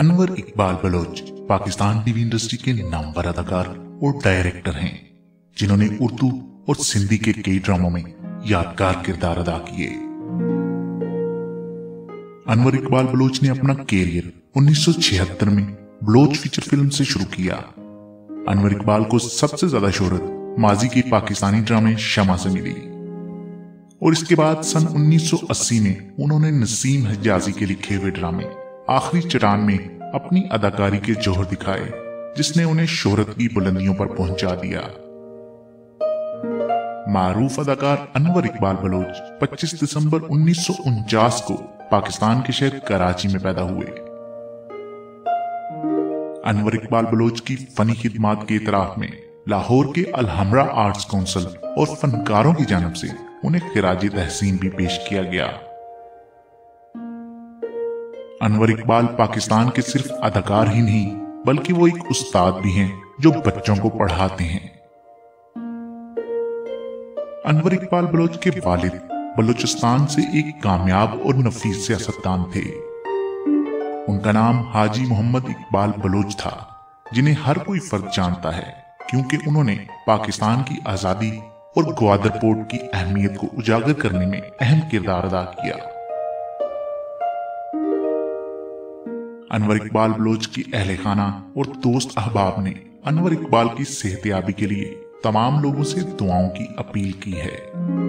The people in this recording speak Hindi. अनवर इकबाल बलोच पाकिस्तान टीवी इंडस्ट्री के नामवर अदाकार और डायरेक्टर हैं, जिन्होंने उर्दू और सिंधी के कई ड्रामों में यादगार किरदार अदा किए। अनवर इकबाल बलोच ने अपना कैरियर 1976 में बलोच फीचर फिल्म से शुरू किया। अनवर इकबाल को सबसे ज्यादा शोहरत माजी के पाकिस्तानी ड्रामे शमा से मिली और इसके बाद सन 1980 में उन्होंने नसीम हज्जाजी के लिखे हुए ड्रामे आखिरी चट्टान में अपनी अदाकारी के जोहर दिखाए, जिसने उन्हें शोहरत की बुलंदियों पर पहुंचा दिया। मारूफ अदाकार अनवर इकबाल बलोच 25 दिसंबर 1949 को पाकिस्तान के शहर कराची में पैदा हुए। अनवर इकबाल बलोच की फनी खिदमात के इतराफ में लाहौर के अलहमरा आर्ट्स काउंसिल और फनकारों की जानब से उन्हें खिराजी तहसीन भी पेश किया गया। अनवर इकबाल पाकिस्तान के सिर्फ अदाकार ही नहीं, बल्कि वो एक उस्ताद भी हैं जो बच्चों को पढ़ाते हैं। अनवर इकबाल बलोच के वालिद बलोचिस्तान से एक कामयाब और नफीस सियासतदान थे। उनका नाम हाजी मोहम्मद इकबाल बलोच था, जिन्हें हर कोई फर्द जानता है क्योंकि उन्होंने पाकिस्तान की आजादी और ग्वादर पोर्ट की अहमियत को उजागर करने में अहम किरदार अदा किया। अनवर इकबाल बलोच की अहले खाना और दोस्त अहबाब ने अनवर इकबाल की सेहतयाबी के लिए तमाम लोगों से दुआओं की अपील की है।